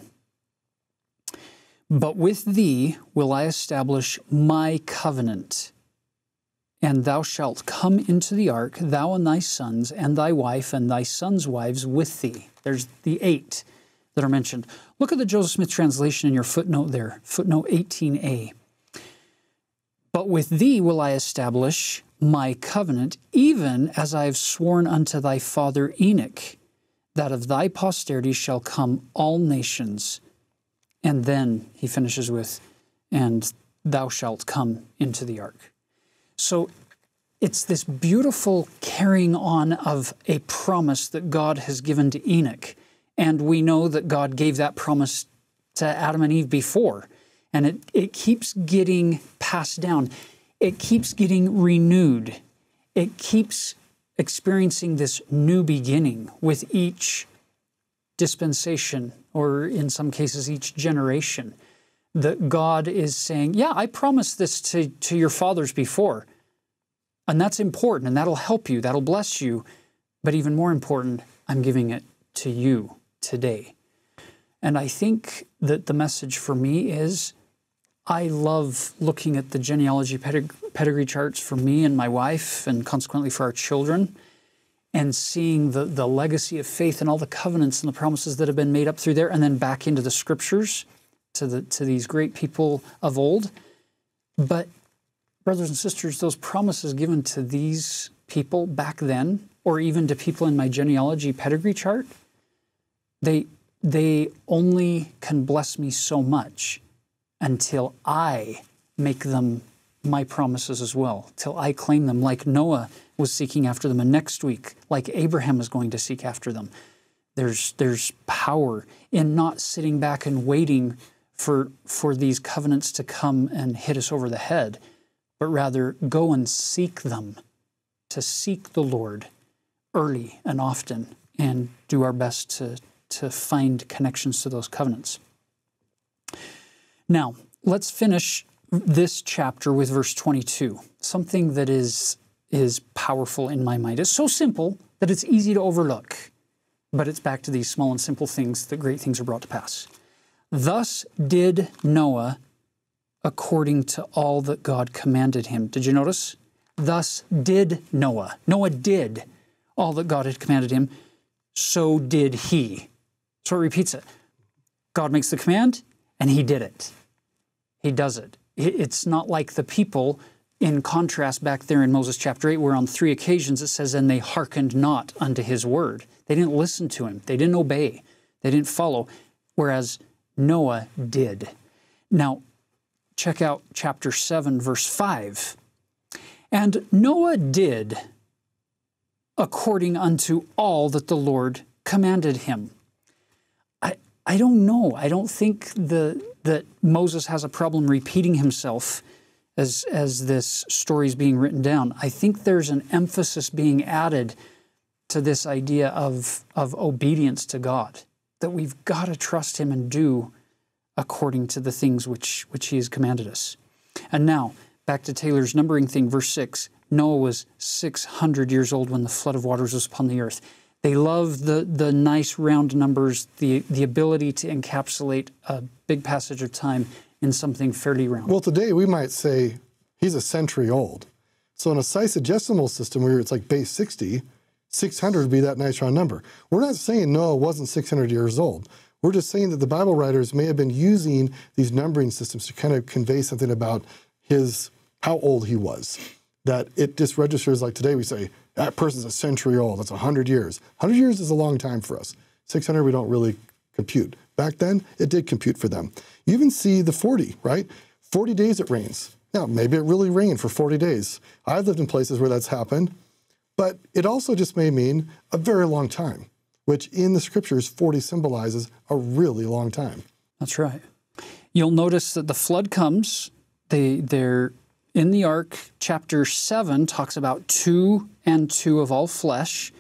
But with thee will I establish my covenant, and thou shalt come into the ark, thou and thy sons, and thy wife, and thy sons' wives with thee. There's the 8 that are mentioned. Look at the Joseph Smith translation in your footnote there, footnote 18a. But with thee will I establish my covenant, even as I have sworn unto thy father Enoch, that of thy posterity shall come all nations. And then he finishes with, and thou shalt come into the ark. So it's this beautiful carrying on of a promise that God has given to Enoch. And we know that God gave that promise to Adam and Eve before. And it keeps getting passed down. It keeps getting renewed. It keeps experiencing this new beginning with each dispensation, or in some cases, each generation, that God is saying, yeah, I promised this to your fathers before. And that's important, and that'll help you, that'll bless you. But even more important, I'm giving it to you today. And I think that the message for me is, I love looking at the genealogy pedigree charts for me and my wife, and consequently for our children, and seeing the legacy of faith and all the covenants and the promises that have been made up through there, and then back into the scriptures to these great people of old. But Brothers and sisters, those promises given to these people back then, or even to people in my genealogy pedigree chart, they only can bless me so much until I make them my promises as well, till I claim them, like Noah was seeking after them, and next week, like Abraham is going to seek after them. There's power in not sitting back and waiting for these covenants to come and hit us over the head, but rather go and seek them, to seek the Lord early and often, and do our best to find connections to those covenants. Now, let's finish this chapter with verse 22, something that is powerful in my mind. It's so simple that it's easy to overlook, but it's back to these small and simple things that great things are brought to pass. Thus did Noah according to all that God commanded him. Did you notice? Thus did Noah. Noah did all that God had commanded him. So did he. So it repeats it. God makes the command, and he did it. He does it. It's not like the people, in contrast back there in Moses chapter 8, where on 3 occasions it says, and they hearkened not unto his word. They didn't listen to him. They didn't obey. They didn't follow. Whereas Noah did. Now, check out chapter 7, verse 5. And Noah did according unto all that the Lord commanded him. I don't know. I don't think that Moses has a problem repeating himself as this story is being written down. I think there's an emphasis being added to this idea of obedience to God, that we've got to trust him and do according to the things which he has commanded us. And now, back to Taylor's numbering thing, verse 6. Noah was 600 years old when the flood of waters was upon the earth. They love the nice round numbers, the ability to encapsulate a big passage of time in something fairly round. Well, today we might say he's a century old. So in a sisegesimal system where it's like base 60, 600 would be that nice round number. We're not saying Noah wasn't 600 years old. We're just saying that the Bible writers may have been using these numbering systems to kind of convey something about how old he was. That it just registers, like today we say, that person's a century old, that's 100 years. 100 years is a long time for us. 600 we don't really compute. Back then, it did compute for them. You even see the 40, right? 40 days it rains. Now, maybe it really rained for 40 days. I've lived in places where that's happened, but it also just may mean a very long time, which in the scriptures, 40 symbolizes a really long time. That's right. You'll notice that the flood comes, they're in the ark. Chapter 7 talks about 2 and 2 of all flesh,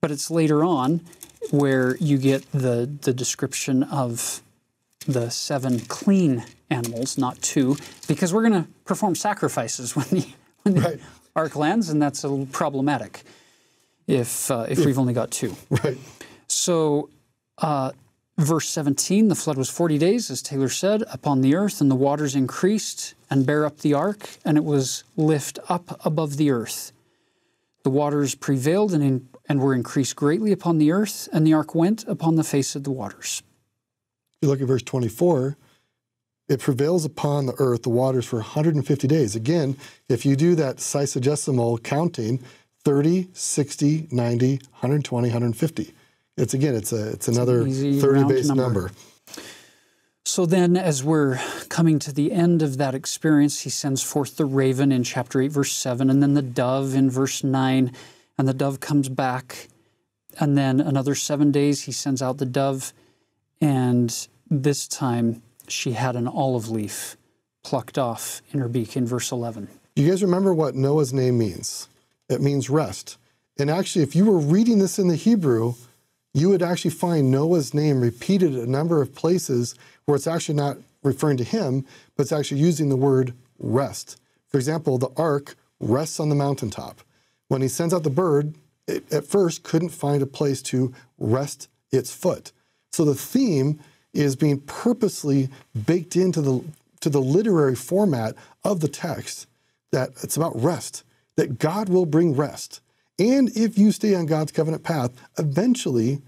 but it's later on where you get the description of the 7 clean animals, not 2, because we're going to perform sacrifices when the right. ark lands, and that's a little problematic if we've only got 2. Right. So verse 17, the flood was 40 days, as Taylor said, upon the earth, and the waters increased and bare up the ark, and it was lift up above the earth. The waters prevailed and were increased greatly upon the earth, and the ark went upon the face of the waters. If you look at verse 24, it prevails upon the earth, the waters, for 150 days. Again, if you do that sisegesimal counting, 30, 60, 90, 120, 150. It's another 30 base number. So then, as we're coming to the end of that experience, he sends forth the raven in chapter 8, verse 7, and then the dove in verse 9, and the dove comes back. And then another 7 days, he sends out the dove, and this time she had an olive leaf plucked off in her beak in verse 11. You guys remember what Noah's name means? It means rest. And actually, if you were reading this in the Hebrew, you would actually find Noah's name repeated a number of places where it's actually not referring to him, but it's actually using the word rest. For example, the ark rests on the mountaintop. When he sends out the bird, it at first couldn't find a place to rest its foot. So the theme is being purposely baked into the literary format of the text, that it's about rest, that God will bring rest. And if you stay on God's covenant path, eventually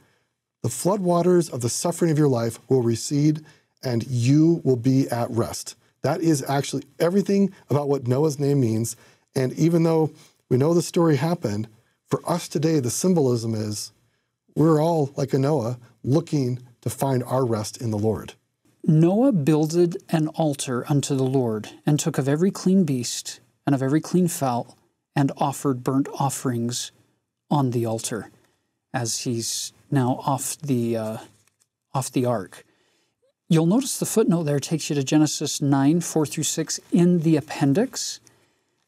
the floodwaters of the suffering of your life will recede and you will be at rest. That is actually everything about what Noah's name means. And even though we know the story happened, for us today, the symbolism is we're all, like a Noah, looking to find our rest in the Lord. Noah builded an altar unto the Lord, and took of every clean beast and of every clean fowl, and offered burnt offerings on the altar, as he's now off the ark. You'll notice the footnote there takes you to Genesis 9, 4 through 6 in the appendix.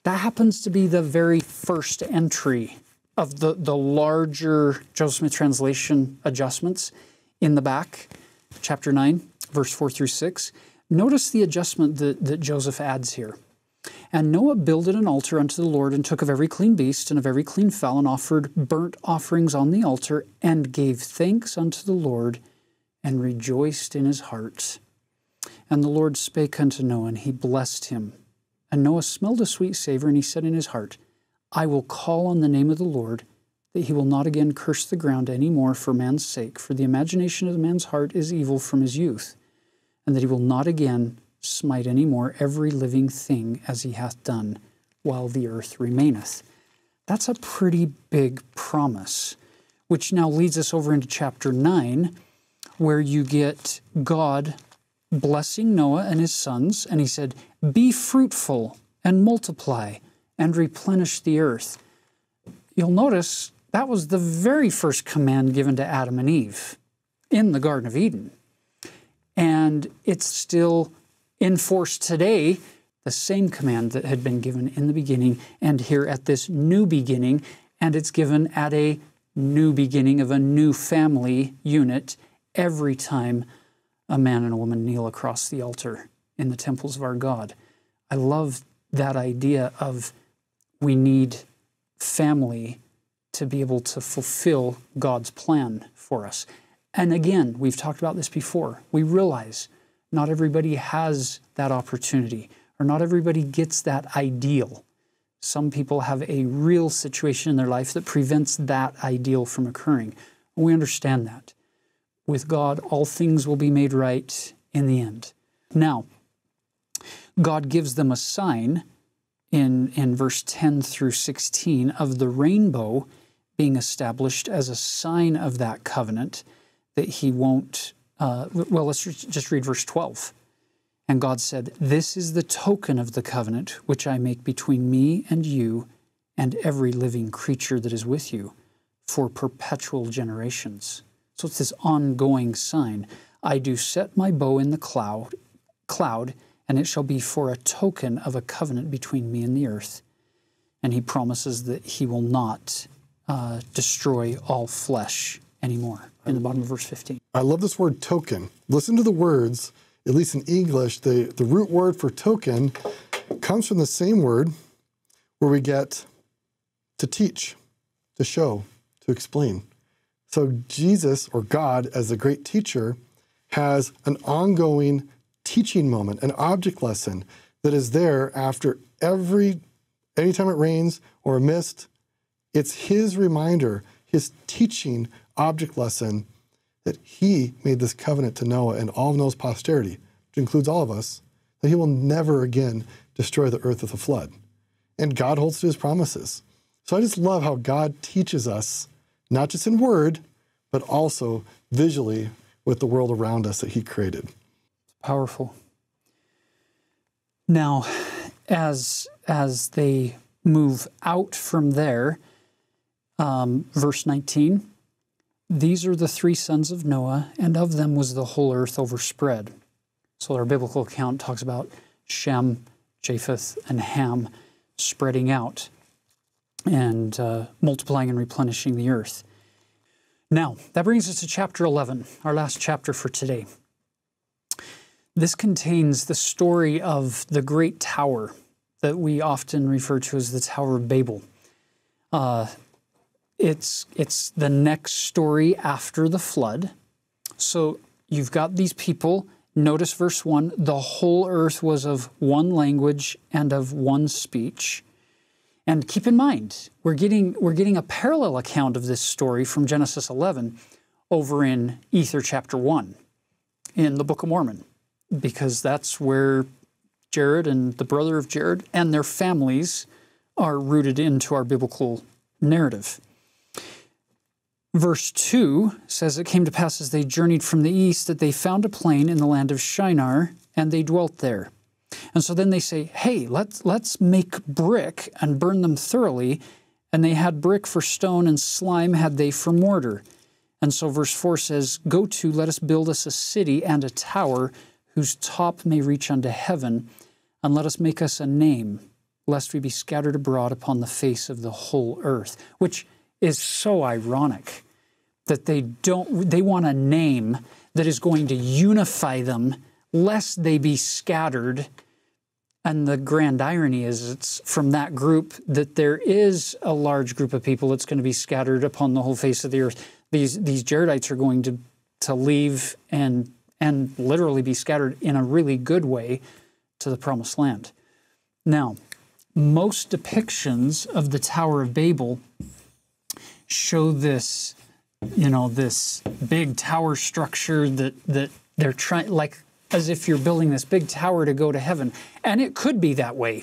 That happens to be the very first entry of the larger Joseph Smith translation adjustments in the back, chapter 9, verse 4 through 6. Notice the adjustment that Joseph adds here. And Noah builded an altar unto the Lord, and took of every clean beast and of every clean fowl, and offered burnt offerings on the altar, and gave thanks unto the Lord, and rejoiced in his heart. And the Lord spake unto Noah, and he blessed him. And Noah smelled a sweet savor, and he said in his heart, I will call on the name of the Lord, that he will not again curse the ground any more for man's sake, for the imagination of the man's heart is evil from his youth, and that he will not again smite any more every living thing as he hath done, while the earth remaineth. That's a pretty big promise, which now leads us over into chapter 9, where you get God blessing Noah and his sons, and he said, be fruitful and multiply and replenish the earth. You'll notice that was the very first command given to Adam and Eve in the Garden of Eden. And it's still in force today, the same command that had been given in the beginning and here at this new beginning, and it's given at a new beginning of a new family unit every time a man and a woman kneel across the altar in the temples of our God. I love that idea of we need family to be able to fulfill God's plan for us. And again, we've talked about this before. We realize not everybody has that opportunity, or not everybody gets that ideal. Some people have a real situation in their life that prevents that ideal from occurring. We understand that. With God, all things will be made right in the end. Now, God gives them a sign in verse 10 through 16 of the rainbow being established as a sign of that covenant, that he won't... well, let's just read verse 12. And God said, this is the token of the covenant which I make between me and you and every living creature that is with you for perpetual generations. So it's this ongoing sign. I do set my bow in the cloud, and it shall be for a token of a covenant between me and the earth. And he promises that he will not destroy all flesh anymore, in the bottom of verse 15. I love this word token. Listen to the words, at least in English, the root word for token comes from the same word where we get to teach, to show, to explain. So Jesus, or God, as the great teacher, has an ongoing teaching moment, an object lesson that is there after anytime it rains or a mist. It's his reminder, his teaching object lesson that he made this covenant to Noah and all of Noah's posterity, which includes all of us, that he will never again destroy the earth with a flood. And God holds to his promises. So I just love how God teaches us, not just in word, but also visually with the world around us that he created. Powerful. Now, as they move out from there, verse 19, these are the three sons of Noah, and of them was the whole earth overspread. So our biblical account talks about Shem, Japheth, and Ham spreading out and multiplying and replenishing the earth. Now, that brings us to chapter 11, our last chapter for today. This contains the story of the great tower that we often refer to as the Tower of Babel. It's the next story after the flood. So you've got these people. Notice verse 1, the whole earth was of one language and of one speech. And keep in mind, we're getting a parallel account of this story from Genesis 11 over in Ether chapter 1 in the Book of Mormon, because that's where Jared and the brother of Jared and their families are rooted into our biblical narrative. Verse 2 says, it came to pass as they journeyed from the east that they found a plain in the land of Shinar, and they dwelt there. And so then they say, hey, let's make brick and burn them thoroughly. And they had brick for stone, and slime had they for mortar. And so verse 4 says, go to, let us build us a city and a tower, whose top may reach unto heaven, and let us make us a name, lest we be scattered abroad upon the face of the whole earth. Which is so ironic that they want a name that is going to unify them, lest they be scattered. And the grand irony is it's from that group that there is a large group of people that's going to be scattered upon the whole face of the earth. These Jaredites are going to leave and literally be scattered in a really good way to the promised land. Now, most depictions of the Tower of Babel show this, you know, this big tower structure that they're trying, like as if you're building this big tower to go to heaven. And it could be that way.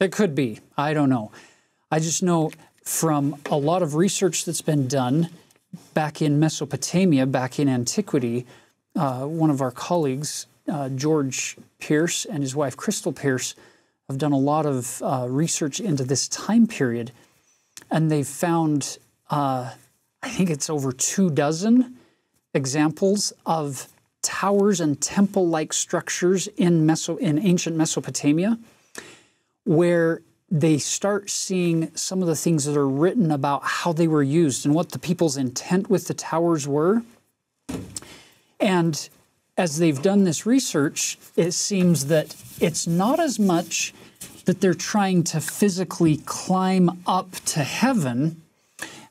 It could be. I don't know. I just know from a lot of research that's been done back in Mesopotamia, back in antiquity, one of our colleagues, George Pierce, and his wife, Crystal Pierce, have done a lot of research into this time period. And they've found, I think it's over 24 examples of towers and temple-like structures in ancient Mesopotamia, where they start seeing some of the things that are written about how they were used and what the people's intent with the towers were. And as they've done this research, it seems that it's not as much that they're trying to physically climb up to heaven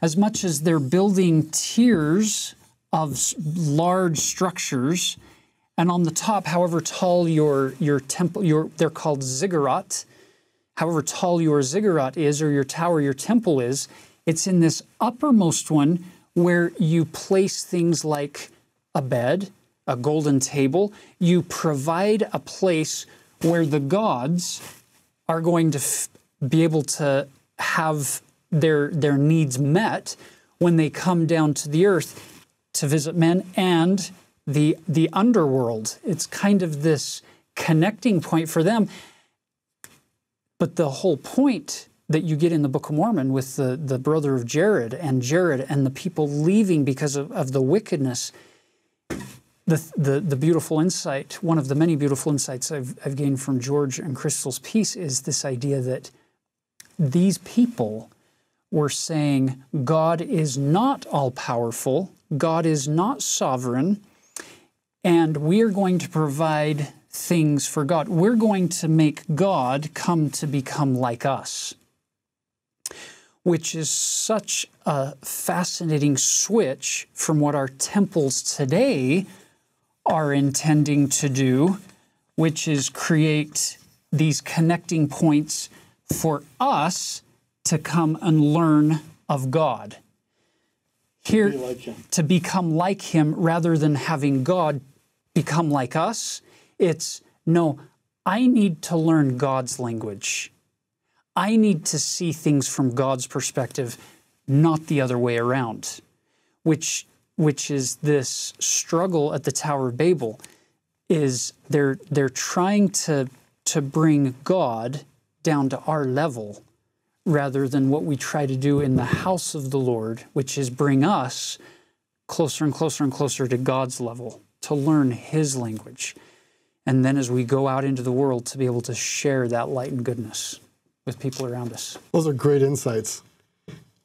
as much as they're building tiers of large structures, and on the top, however tall your temple, they're called ziggurat, however tall your ziggurat is, or your tower, your temple is, it's in this uppermost one where you place things like a bed, a golden table. You provide a place where the gods are going to be able to have their needs met when they come down to the earth to visit men and the underworld. It's kind of this connecting point for them. But the whole point that you get in the Book of Mormon with the brother of Jared and the people leaving because of the wickedness, the beautiful insight, one of the many beautiful insights I've gained from George and Crystal's piece is this idea that these people were saying God is not all-powerful, God is not sovereign, and we're going to provide things for God. We're going to make God come to become like us, which is such a fascinating switch from what our temples today are intending to do, which is create these connecting points for us to come and learn of God. Here, to become like Him rather than having God become like us. It's, no, I need to learn God's language. I need to see things from God's perspective, not the other way around, which is this struggle at the Tower of Babel, is they're trying to bring God down to our level rather than what we try to do in the house of the Lord, which is bring us closer and closer and closer to God's level, to learn His language. And then as we go out into the world, to be able to share that light and goodness with people around us. Those are great insights.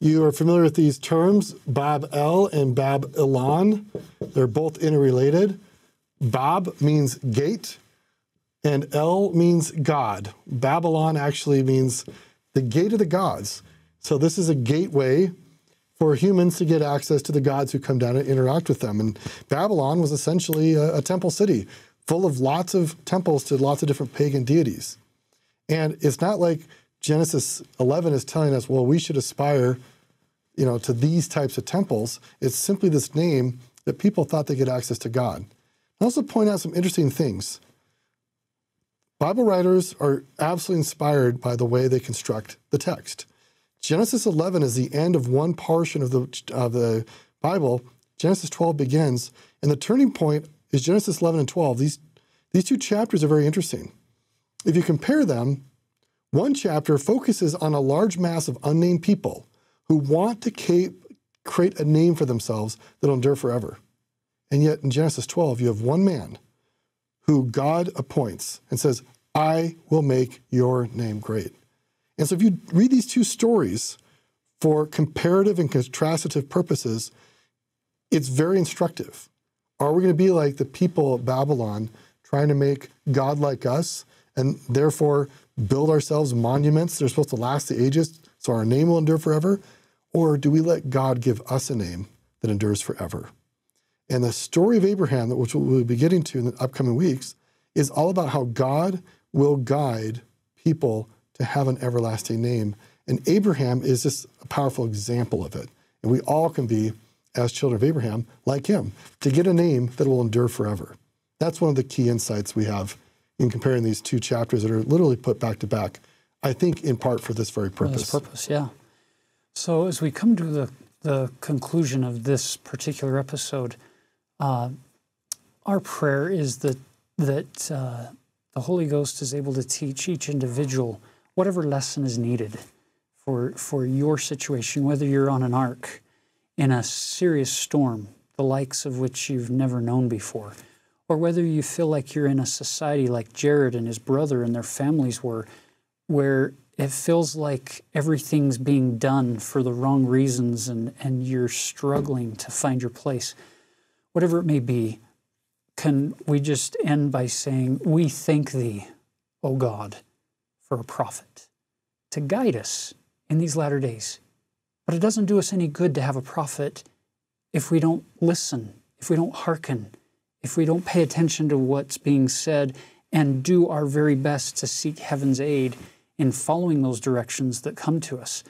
You are familiar with these terms, Bab-El and Bab-Elon. They're both interrelated. Bab means gate, and El means God. Babylon actually means the gate of the gods. So this is a gateway for humans to get access to the gods who come down and interact with them. And Babylon was essentially a temple city full of lots of temples to lots of different pagan deities. And it's not like Genesis 11 is telling us, well, we should aspire, you know, to these types of temples. It's simply this name that people thought they could access to God. I also point out some interesting things. Bible writers are absolutely inspired by the way they construct the text. Genesis 11 is the end of one portion of the Bible. Genesis 12 begins, and the turning point is Genesis 11 and 12. These two chapters are very interesting. If you compare them, one chapter focuses on a large mass of unnamed people who want to create a name for themselves that'll endure forever. And yet in Genesis 12, you have one man who God appoints and says, I will make your name great. And so if you read these two stories for comparative and contrastative purposes, it's very instructive. Are we going to be like the people of Babylon trying to make God like us and therefore build ourselves monuments that are supposed to last the ages so our name will endure forever? Or do we let God give us a name that endures forever? And the story of Abraham, which we'll be getting to in the upcoming weeks, is all about how God will guide people to have an everlasting name. And Abraham is just a powerful example of it. And we all can be, as children of Abraham, like him, to get a name that will endure forever. That's one of the key insights we have in comparing these two chapters that are literally put back to back, I think in part for this very purpose. For this purpose, yeah. So as we come to the conclusion of this particular episode, our prayer is that the Holy Ghost is able to teach each individual whatever lesson is needed for your situation, whether you're on an ark in a serious storm, the likes of which you've never known before, or whether you feel like you're in a society like Jared and his brother and their families were, where it feels like everything's being done for the wrong reasons and you're struggling to find your place. Whatever it may be, can we just end by saying, we thank Thee, O God, for a prophet to guide us in these latter days. But it doesn't do us any good to have a prophet if we don't listen, if we don't hearken, if we don't pay attention to what's being said and do our very best to seek heaven's aid in following those directions that come to us.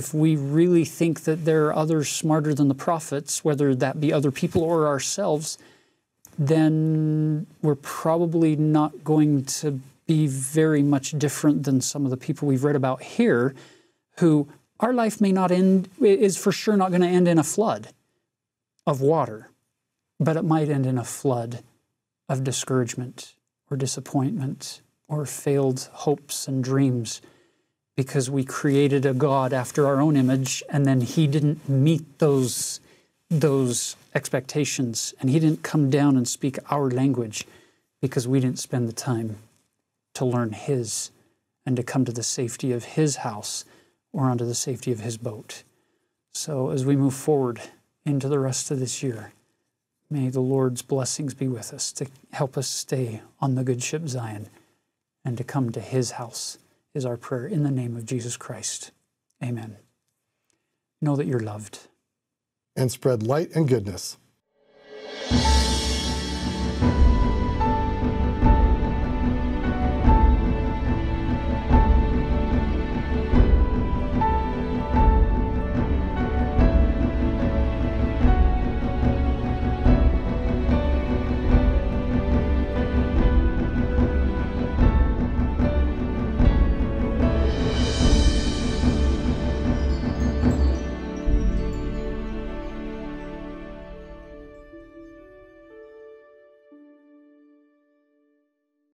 If we really think that there are others smarter than the prophets, whether that be other people or ourselves, then we're probably not going to be very much different than some of the people we've read about here, who our life may not end, is for sure not going to end in a flood of water, but it might end in a flood of discouragement or disappointment or failed hopes and dreams, because we created a God after our own image, and then He didn't meet those expectations, and He didn't come down and speak our language because we didn't spend the time to learn His and to come to the safety of His house or onto the safety of His boat. So as we move forward into the rest of this year, may the Lord's blessings be with us to help us stay on the good ship Zion and to come to His house is our prayer in the name of Jesus Christ. Amen. Know that you're loved. And spread light and goodness.